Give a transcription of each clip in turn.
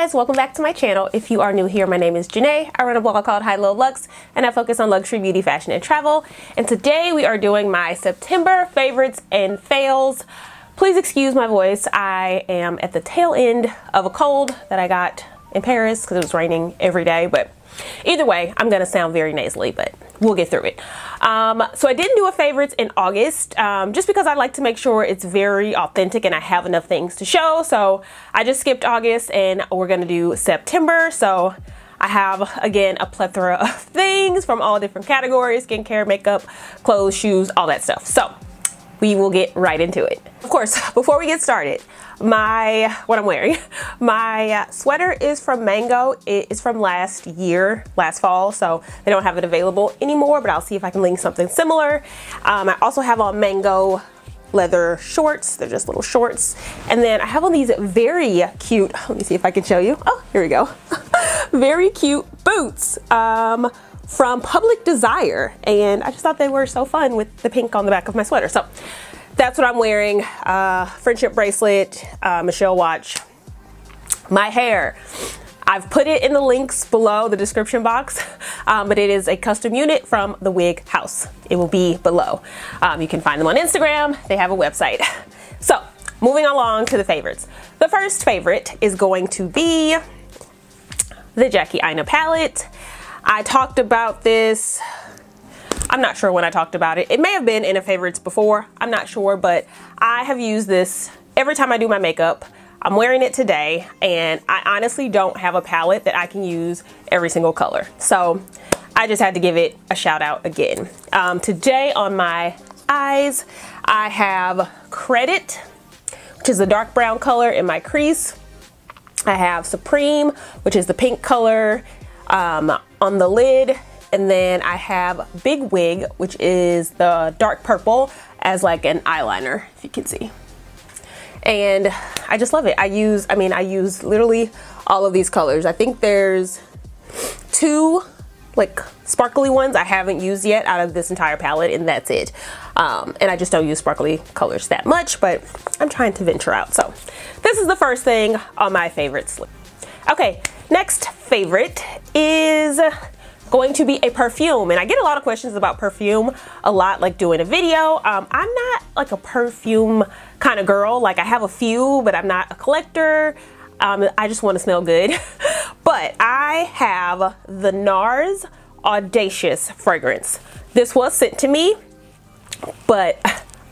guys, welcome back to my channel. If you are new here, my name is Janae. I run a blog called HighLowLuxxe and I focus on luxury, beauty, fashion, and travel. And today we are doing my September favorites and fails. Please excuse my voice. I am at the tail end of a cold that I got in Paris because it was raining every day, but either way, I'm gonna sound very nasally, but we'll get through it. So I didn't do a favorites in August just because I like to make sure it's very authentic and I have enough things to show. So I just skipped August and we're gonna do September. So I have, again, a plethora of things from all different categories: skincare, makeup, clothes, shoes, all that stuff. So we will get right into it. Of course, before we get started, my sweater is from Mango. It is from last fall, so they don't have it available anymore, but I'll see if I can link something similar. I also have on Mango leather shorts. They're just little shorts. And then I have on these very cute, let me see if I can show you. Oh, here we go. Very cute boots from Public Desire, and I just thought they were so fun with the pink on the back of my sweater. So that's what I'm wearing. Friendship bracelet, Michelle watch. My hair, I've put it in the links below the description box, but it is a custom unit from The Wig House. It will be below. You can find them on Instagram. They have a website. So moving along to the favorites. The first favorite is going to be the Jackie Aina palette. I talked about this, I'm not sure when I talked about it. It may have been in a favorites before, I'm not sure, but I have used this every time I do my makeup. I'm wearing it today, and I honestly don't have a palette that I can use every single color. So I just had to give it a shout out again. Today on my eyes, I have Credit, which is the dark brown color in my crease. I have Supreme, which is the pink color on the lid, and then I have Big Wig, which is the dark purple as like an eyeliner, if you can see. And I just love it. I use literally all of these colors. I think there's two like sparkly ones I haven't used yet out of this entire palette, and that's it. And I just don't use sparkly colors that much, but I'm trying to venture out. So this is the first thing on my favorites list. Okay, next favorite is going to be a perfume, and I get a lot of questions about perfume a lot, like doing a video. I'm not like a perfume kind of girl. Like, I have a few, but I'm not a collector. I just want to smell good. But I have the NARS Audacious fragrance. This was sent to me, but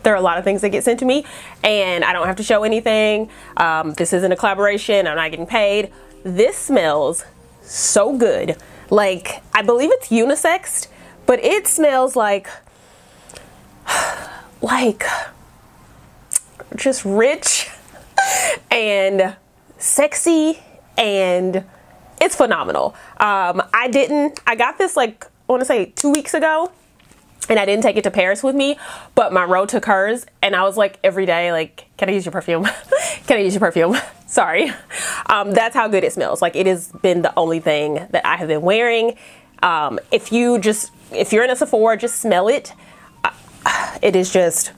there are a lot of things that get sent to me and I don't have to show anything. This isn't a collaboration, I'm not getting paid. This smells so good. Like, I believe it's unisexed, but it smells like just rich and sexy, and it's phenomenal. I got this like, I want to say 2 weeks ago, and I didn't take it to Paris with me, but my road took hers, and I was like every day, like, can I use your perfume? Can I use your perfume? Sorry. That's how good it smells. Like, it has been the only thing that I have been wearing. If you're in a Sephora, just smell it. It is just,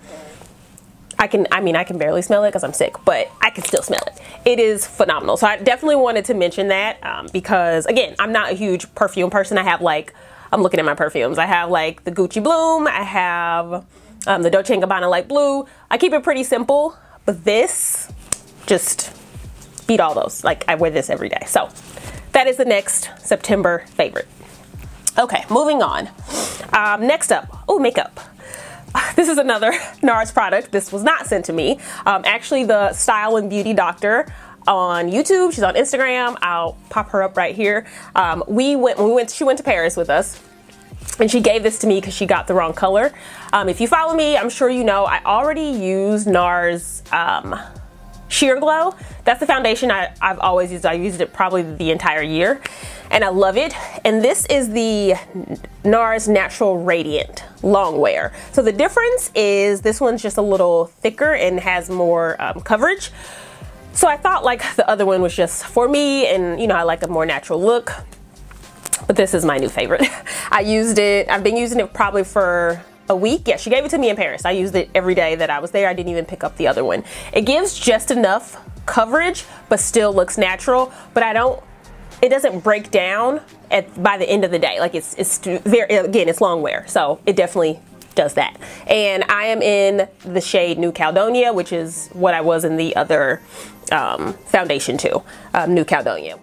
I can barely smell it because I'm sick, but I can still smell it. It is phenomenal. So I definitely wanted to mention that because, again, I'm not a huge perfume person. I have like, I'm looking at my perfumes. I have like the Gucci Bloom. I have the Dolce and Gabbana Light Blue. I keep it pretty simple, but this just beat all those. Like, I wear this every day. So that is the next September favorite. Okay, moving on. Next up, oh, makeup. This is another NARS product. This was not sent to me. Actually, the Style and Beauty Doctor on YouTube, she's on Instagram, I'll pop her up right here. She went to Paris with us, and she gave this to me because she got the wrong color. If you follow me, I'm sure you know I already used NARS Sheer Glow. That's the foundation I've always used. I used it probably the entire year, and I love it. And this is the NARS Natural Radiant Long Wear. So the difference is this one's just a little thicker and has more coverage. So I thought like the other one was just for me, and you know, I like a more natural look, but this is my new favorite. I used it, I've been using it probably for a week. Yeah, she gave it to me in Paris. I used it every day that I was there. I didn't even pick up the other one. It gives just enough coverage, but still looks natural. But I don't, it doesn't break down by the end of the day. Like it's very, again, it's long wear, so it definitely does that. And I am in the shade New Caledonia, which is what I was in the other foundation too, New Caledonia.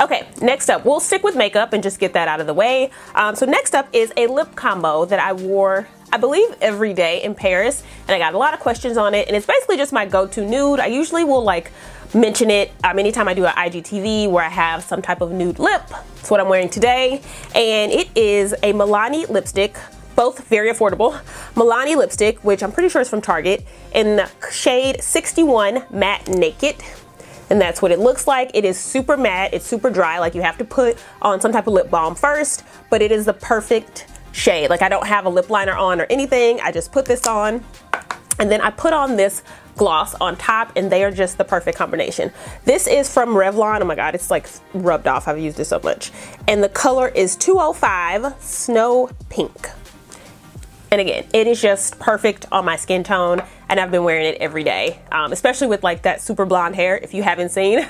Okay, next up, we'll stick with makeup and just get that out of the way. So next up is a lip combo that I wore, I believe, every day in Paris, and I got a lot of questions on it, and it's basically just my go-to nude. I usually will like mention it anytime I do an IGTV where I have some type of nude lip. That's what I'm wearing today, and it is a Milani lipstick, both very affordable. Milani lipstick, which I'm pretty sure is from Target, in the shade 61 Matte Naked. And that's what it looks like. It is super matte, it's super dry, like you have to put on some type of lip balm first, but it is the perfect shade. Like I don't have a lip liner on or anything, I just put this on, and then I put on this gloss on top, and they are just the perfect combination. This is from Revlon, oh my God, it's like rubbed off, I've used this so much. And the color is 205 Snow Pink. And again, it is just perfect on my skin tone, and I've been wearing it every day, especially with like that super blonde hair. If you haven't seen,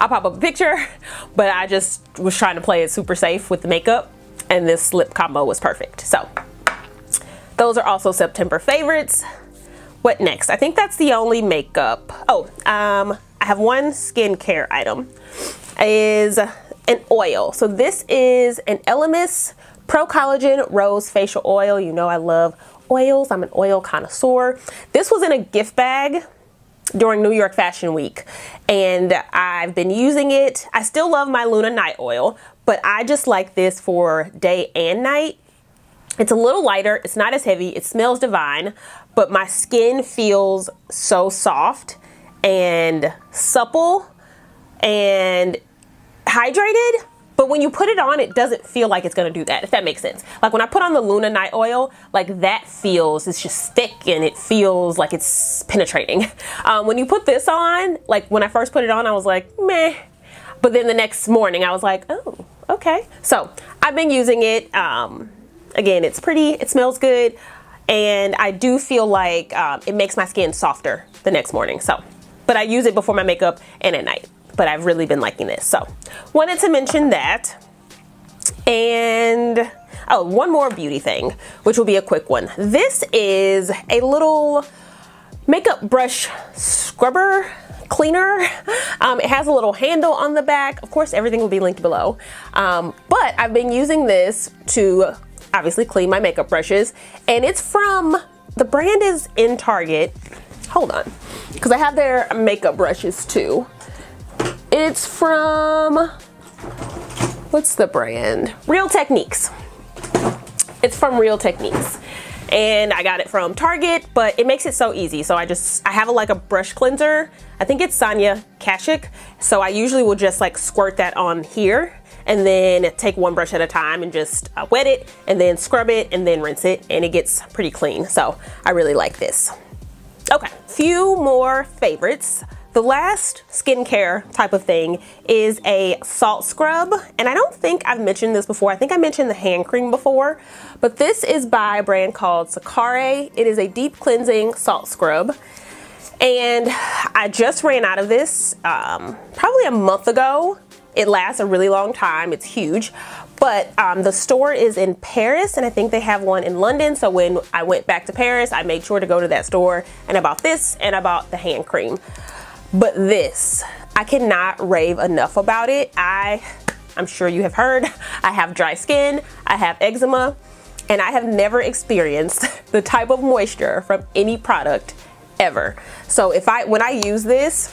I'll pop up a picture, but I just was trying to play it super safe with the makeup, and this lip combo was perfect. So those are also September favorites. What next? I think that's the only makeup. Oh, I have one skincare item, is an oil. So this is an Elemis Pro Collagen Rose Facial Oil. You know I love oils, I'm an oil connoisseur. This was in a gift bag during New York Fashion Week, and I've been using it. I still love my Luna Night Oil, but I just like this for day and night. It's a little lighter, it's not as heavy, it smells divine, but my skin feels so soft and supple and hydrated. But when you put it on, it doesn't feel like it's gonna do that, if that makes sense. Like when I put on the Luna Night Oil, like that feels, it's just thick and it feels like it's penetrating. When you put this on, like when I first put it on, I was like, meh. But then the next morning I was like, oh, okay. So I've been using it. Again, it's pretty, it smells good. And I do feel like it makes my skin softer the next morning. So, but I use it before my makeup and at night. But I've really been liking this, so wanted to mention that. And oh, one more beauty thing, which will be a quick one. This is a little makeup brush scrubber cleaner. It has a little handle on the back. Of course, everything will be linked below. But I've been using this to obviously clean my makeup brushes, and it's from, the brand is in Target. Hold on, because I have their makeup brushes too. It's from, what's the brand? Real Techniques. It's from Real Techniques. And I got it from Target, but it makes it so easy. So I have like a brush cleanser. I think it's Sonya Kashuk. So I usually will just like squirt that on here and then take one brush at a time and just wet it and then scrub it and then rinse it, and it gets pretty clean. So I really like this. Okay, few more favorites. The last skincare type of thing is a salt scrub, and I don't think I've mentioned this before. I think I mentioned the hand cream before, but this is by a brand called Sakare. It is a deep cleansing salt scrub, and I just ran out of this probably a month ago. It lasts a really long time, it's huge, but the store is in Paris, and I think they have one in London, so when I went back to Paris, I made sure to go to that store, and I bought this, and I bought the hand cream. But this, I cannot rave enough about it. I'm sure you have heard, I have dry skin, I have eczema, and I have never experienced the type of moisture from any product ever. So when I use this,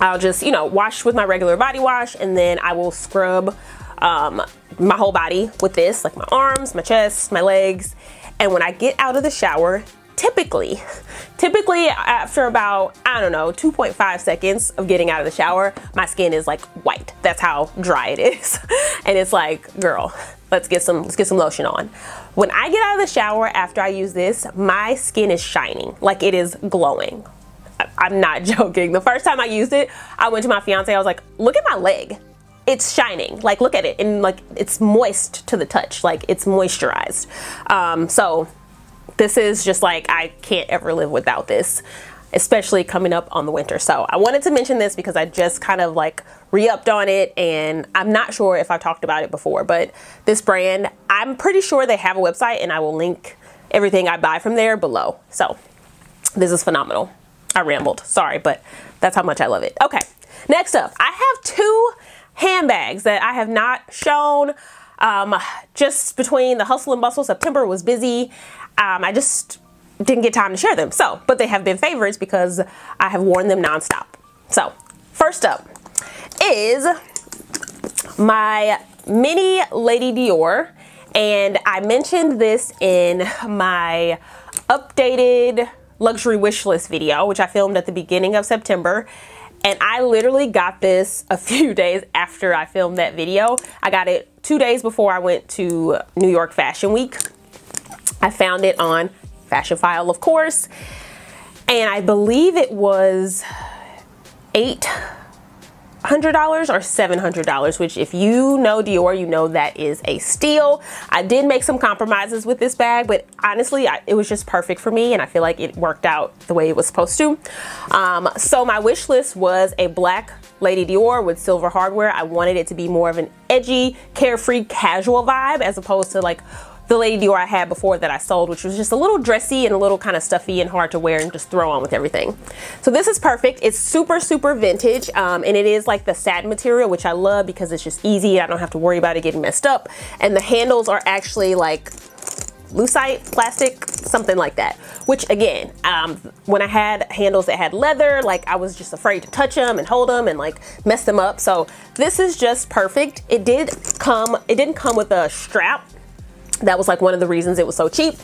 I'll just, you know, wash with my regular body wash, and then I will scrub my whole body with this, like my arms, my chest, my legs. And when I get out of the shower, typically after about, I don't know, 2.5 seconds of getting out of the shower, my skin is like white. That's how dry it is. And it's like, girl, let's get some lotion on. When I get out of the shower after I use this, my skin is shining, like it is glowing. I'm not joking. The first time I used it, I went to my fiance, I was like, look at my leg. It's shining, like look at it, and like it's moist to the touch, like it's moisturized. So this is just like, I can't ever live without this. especially coming up on the winter. So I wanted to mention this because I just kind of like re-upped on it, and I'm not sure if I've talked about it before, but this brand, I'm pretty sure they have a website, and I will link everything I buy from there below. So this is phenomenal. I rambled, sorry, but that's how much I love it. Okay, next up, I have two handbags that I have not shown. Just between the hustle and bustle, September was busy. I just didn't get time to share them. So, but they have been favorites because I have worn them nonstop. So first up is my mini Lady Dior. And I mentioned this in my updated luxury wish list video, which I filmed at the beginning of September. And I literally got this a few days after I filmed that video. I got it 2 days before I went to New York Fashion Week. I found it on Fashionphile, of course. And I believe it was $800 or $700, which if you know Dior, you know that is a steal. I did make some compromises with this bag, but honestly, it was just perfect for me, and I feel like it worked out the way it was supposed to. So my wish list was a black Lady Dior with silver hardware. I wanted it to be more of an edgy, carefree, casual vibe as opposed to like the Lady Dior I had before that I sold, which was just a little dressy and a little kind of stuffy and hard to wear and just throw on with everything. So this is perfect. It's super, super vintage. And it is like the satin material, which I love because it's just easy. I don't have to worry about it getting messed up. And the handles are actually like lucite plastic, something like that, which again, when I had handles that had leather, like I was just afraid to touch them and hold them and like mess them up. So this is just perfect. It didn't come with a strap. That was like one of the reasons it was so cheap,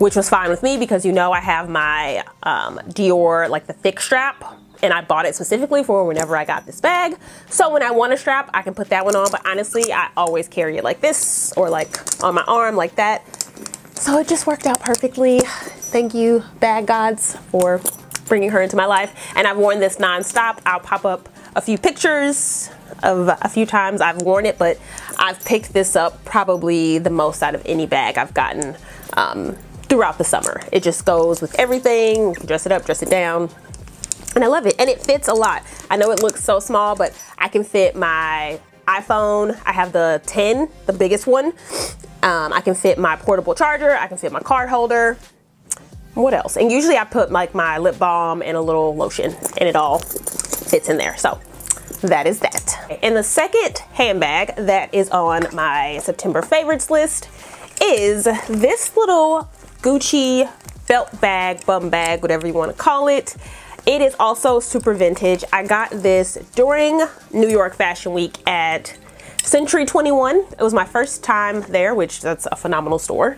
which was fine with me because, you know, I have my Dior, like the thick strap, and I bought it specifically for whenever I got this bag. So when I want a strap, I can put that one on, but honestly, I always carry it like this or like on my arm like that. So it just worked out perfectly. Thank you, bag gods, for bringing her into my life. And I've worn this nonstop. I'll pop up a few pictures of a few times I've worn it, but I've picked this up probably the most out of any bag I've gotten throughout the summer. It just goes with everything. You can dress it up, dress it down, and I love it. And it fits a lot. I know it looks so small, but I can fit my iPhone. I have the 10, the biggest one. I can fit my portable charger. I can fit my card holder. What else? And usually I put like my lip balm and a little lotion, and it all fits in there. So that is that. And the second handbag that is on my September favorites list is this little Gucci belt bag, bum bag, whatever you want to call it. It is also super vintage. I got this during New York Fashion Week at Century 21. It was my first time there, which that's a phenomenal store.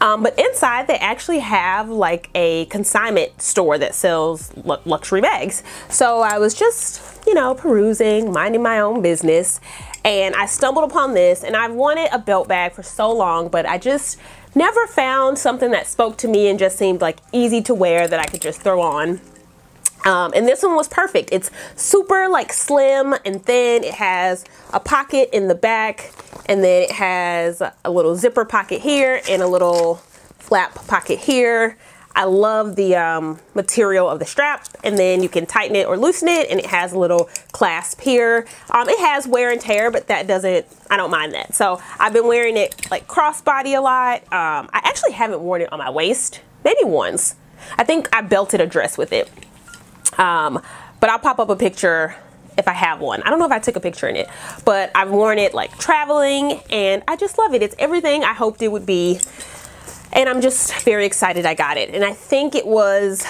But inside they actually have like a consignment store that sells luxury bags. So I was just, you know, perusing, minding my own business, and I stumbled upon this, and I've wanted a belt bag for so long, but I just never found something that spoke to me and just seemed like easy to wear that I could just throw on. And this one was perfect. It's super like slim and thin. It has a pocket in the back, and then it has a little zipper pocket here and a little flap pocket here. I love the material of the strap, and then you can tighten it or loosen it, and it has a little clasp here. It has wear and tear, but that doesn't, I don't mind that. So I've been wearing it like crossbody a lot. I actually haven't worn it on my waist, maybe once. I think I belted a dress with it. But I'll pop up a picture if I have one. I don't know if I took a picture in it, but I've worn it like traveling, and I just love it. It's everything I hoped it would be, and I'm just very excited I got it. And I think it was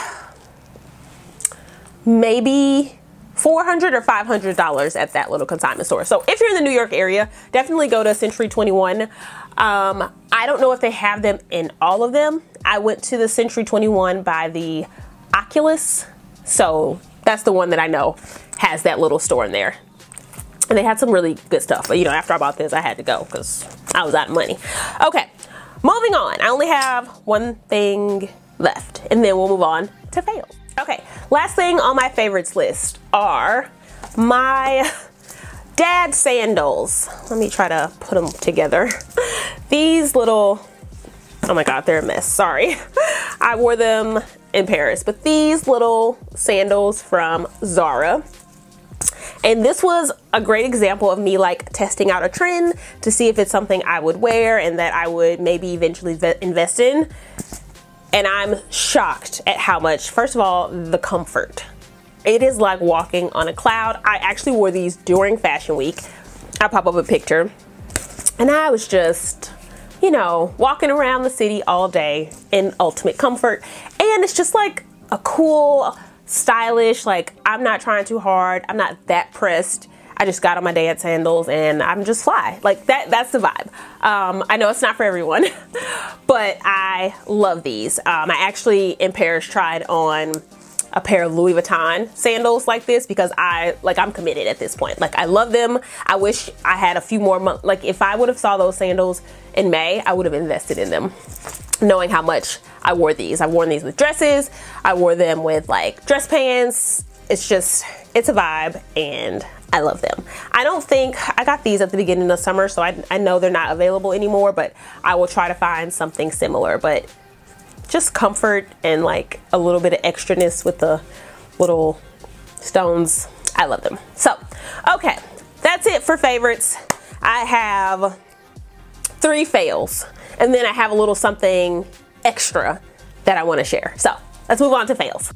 maybe $400 or $500 at that little consignment store. So if you're in the New York area, definitely go to Century 21. I don't know if they have them in all of them. I went to the Century 21 by the Oculus. So that's the one that I know has that little store in there. And they had some really good stuff. But, you know, after I bought this, I had to go because I was out of money. Okay, moving on. I only have one thing left, and then we'll move on to fails. Okay, last thing on my favorites list are my dad sandals. Let me try to put them together. These little, oh my God, they're a mess. Sorry. I wore them in Paris. But these little sandals from Zara. And this was a great example of me like testing out a trend to see if it's something I would wear and that I would maybe eventually invest in. And I'm shocked at how much, first of all, the comfort. It is like walking on a cloud. I actually wore these during Fashion Week. I'll pop up a picture. And I was just, you know, walking around the city all day in ultimate comfort. And it's just like a cool, stylish, like I'm not trying too hard. I'm not that pressed. I just got on my dance sandals and I'm just fly. Like that's the vibe. I know it's not for everyone, but I love these. I actually in Paris tried on a pair of Louis Vuitton sandals like this because I'm committed at this point. Like I love them. I wish I had a few more months. Like if I would have saw those sandals in May, I would have invested in them knowing how much I wore these. I've worn these with dresses. I wore them with like dress pants. It's just, it's a vibe and I love them. I don't think, I got these at the beginning of summer, so I know they're not available anymore, but I will try to find something similar. But just comfort and like a little bit of extraness with the little stones. I love them. So, okay, that's it for favorites. I have 3 fails and then I have a little something extra that I want to share. So let's move on to fails.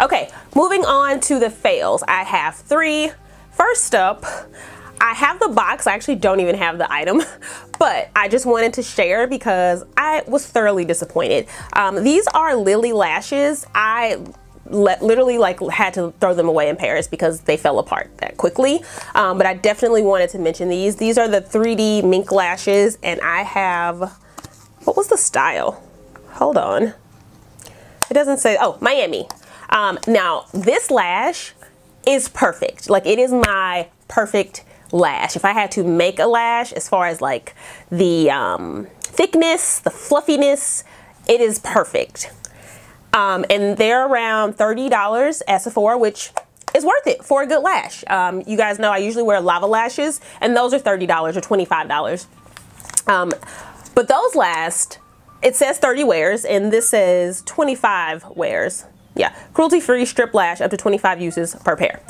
Okay, moving on to the fails. I have 3. First up, I have the box. I actually don't even have the item, but I just wanted to share because I was thoroughly disappointed. These are Lily Lashes. I literally like had to throw them away in Paris because they fell apart that quickly. But I definitely wanted to mention these. These are the 3D mink lashes and I have, what was the style? Hold on. It doesn't say, oh, Miami. Now this lash is perfect. Like it is my perfect lash. If I had to make a lash as far as like the thickness, the fluffiness, it is perfect. And they're around $30 at Sephora, which is worth it for a good lash. You guys know I usually wear Lava Lashes and those are $30 or $25. But those last, it says 30 wears and this says 25 wears. Yeah, cruelty-free strip lash up to 25 uses per pair.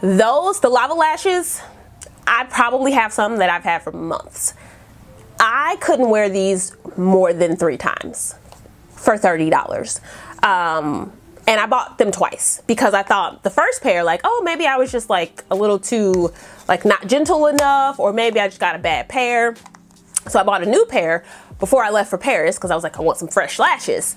Those, the Lava Lashes, I probably have some that I've had for months. I couldn't wear these more than 3 times for $30. And I bought them twice because I thought the first pair, like, oh, maybe I was just like a little too, like not gentle enough, or maybe I just got a bad pair. So I bought a new pair before I left for Paris because I was like, I want some fresh lashes.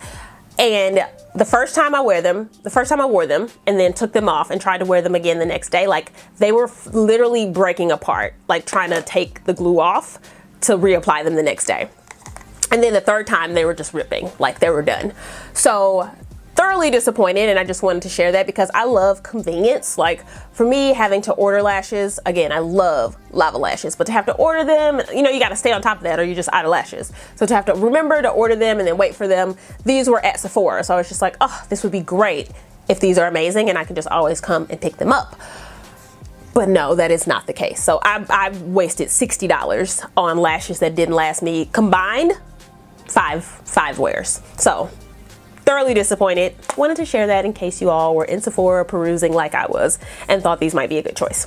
And the first time I wear them, the first time I wore them and then took them off and tried to wear them again the next day, like they were literally breaking apart, like trying to take the glue off to reapply them the next day. And then the third time they were just ripping, like they were done. So thoroughly disappointed, and I just wanted to share that because I love convenience. Like for me, having to order lashes, again, I love Lava Lashes, but to have to order them, you know, you got to stay on top of that or you're just out of lashes. So to have to remember to order them and then wait for them, these were at Sephora. So I was just like, oh, this would be great if these are amazing and I can just always come and pick them up. But no, that is not the case. So I wasted $60 on lashes that didn't last me combined five wears. So thoroughly disappointed. Wanted to share that in case you all were in Sephora perusing like I was and thought these might be a good choice.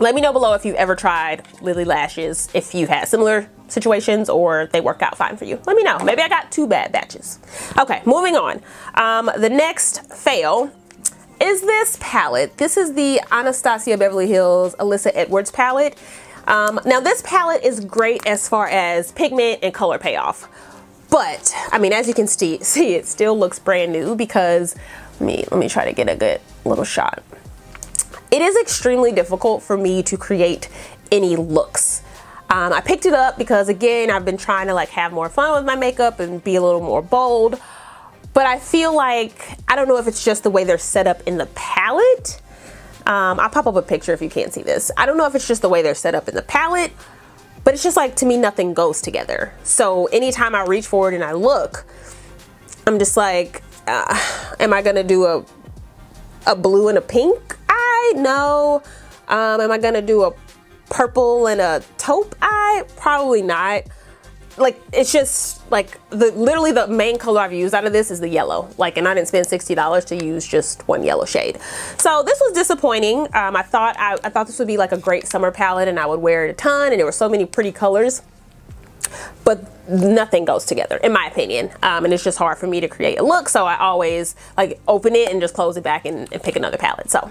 Let me know below if you've ever tried Lily Lashes, if you've had similar situations or they work out fine for you. Let me know. Maybe I got 2 bad batches. Okay, moving on. The next fail is this palette. This is the Anastasia Beverly Hills Alyssa Edwards palette. Now this palette is great as far as pigment and color payoff. But I mean, as you can see, it still looks brand new because let me try to get a good little shot. It is extremely difficult for me to create any looks. I picked it up because again, I've been trying to like have more fun with my makeup and be a little more bold, but I feel like, I don't know if it's just the way they're set up in the palette. I'll pop up a picture if you can't see this. I don't know if it's just the way they're set up in the palette, but it's just like, to me, nothing goes together. So anytime I reach forward and I look, I'm just like, am I gonna do a blue and a pink eye? No. Am I gonna do a purple and a taupe eye? Probably not. like, it's just like literally the main color I've used out of this is the yellow, like, and I didn't spend $60 to use just one yellow shade. So this was disappointing. I thought this would be like a great summer palette and I would wear it a ton, and there were so many pretty colors, but nothing goes together in my opinion, and it's just hard for me to create a look, so I always like open it and just close it back and pick another palette. So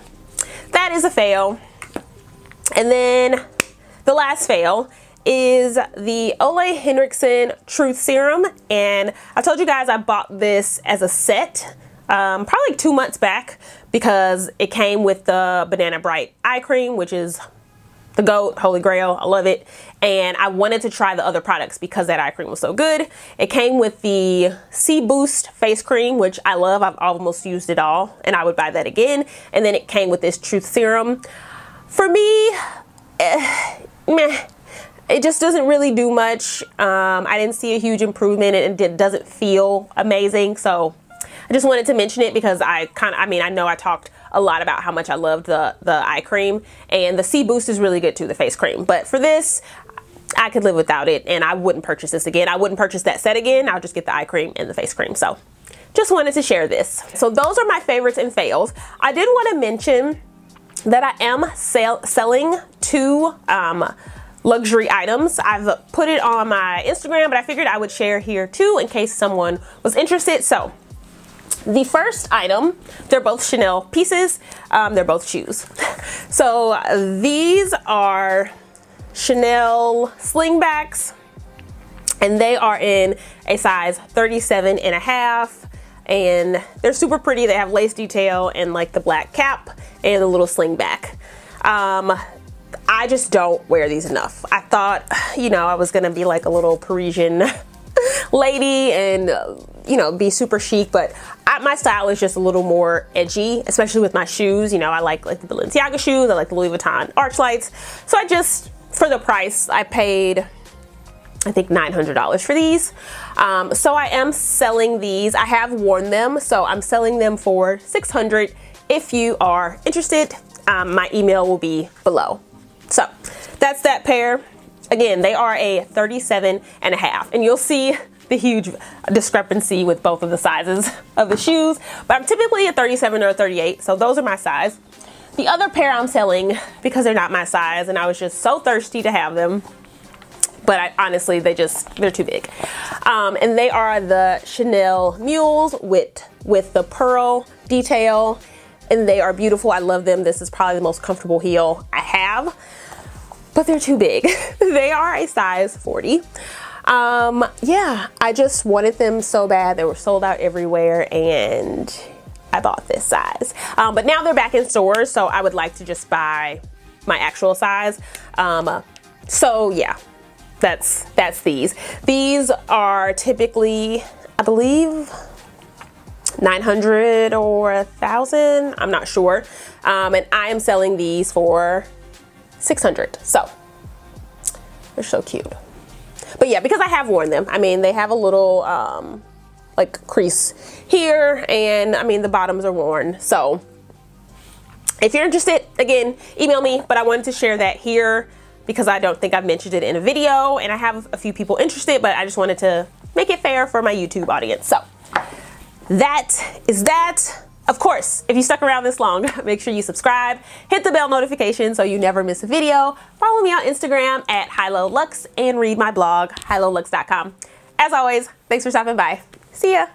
that is a fail. And then the last fail is the Ole Henriksen Truth Serum, and I told you guys I bought this as a set probably 2 months back because it came with the Banana Bright Eye Cream, which is the GOAT, holy grail, I love it, and I wanted to try the other products because that eye cream was so good. It came with the C-Boost Face Cream, which I love, I've almost used it all, and I would buy that again, and then it came with this Truth Serum. For me, meh. It just doesn't really do much. I didn't see a huge improvement and it doesn't feel amazing. So I just wanted to mention it because I know I talked a lot about how much I loved the eye cream, and the C-Boost is really good too, the face cream. But for this, I could live without it and I wouldn't purchase this again. I wouldn't purchase that set again. I'll just get the eye cream and the face cream. So just wanted to share this. So those are my favorites and fails. I did want to mention that I am selling two luxury items. I've put it on my Instagram, but I figured I would share here too in case someone was interested. So the first item, they're both Chanel pieces, they're both shoes. So these are Chanel slingbacks, and they are in a size 37.5, and they're super pretty. They have lace detail and like the black cap and the little slingback. I just don't wear these enough. I thought, you know, I was gonna be like a little Parisian lady and, you know, be super chic, but my style is just a little more edgy, especially with my shoes. You know, I like the Balenciaga shoes, I like the Louis Vuitton arch lights. So I just, for the price, I paid, I think $900 for these. So I am selling these. I have worn them, so I'm selling them for $600 if you are interested. My email will be below. So that's that pair. Again, they are a 37.5, and you'll see the huge discrepancy with both of the sizes of the shoes, but I'm typically a 37 or a 38, so those are my size. The other pair I'm selling because they're not my size, and I was just so thirsty to have them, but honestly, they're too big. And they are the Chanel mules with the pearl detail, and they are beautiful. I love them. This is probably the most comfortable heel I have, but they're too big. They are a size 40. Yeah, I just wanted them so bad. They were sold out everywhere and I bought this size. But now they're back in stores, so I would like to just buy my actual size. So yeah, that's these. These are typically, I believe, $900 or $1,000, I'm not sure, and I am selling these for $600. So they're so cute, but yeah, because I have worn them, I mean, they have a little like crease here, and I mean the bottoms are worn. So if you're interested, again, email me, but I wanted to share that here because I don't think I've mentioned it in a video, and I have a few people interested, but I just wanted to make it fair for my YouTube audience. So that is that. Of course, if you stuck around this long, make sure you subscribe, hit the bell notification so you never miss a video. Follow me on Instagram at HighLowLuxxe and read my blog, HighLowLuxxe.com. As always, thanks for stopping by. See ya.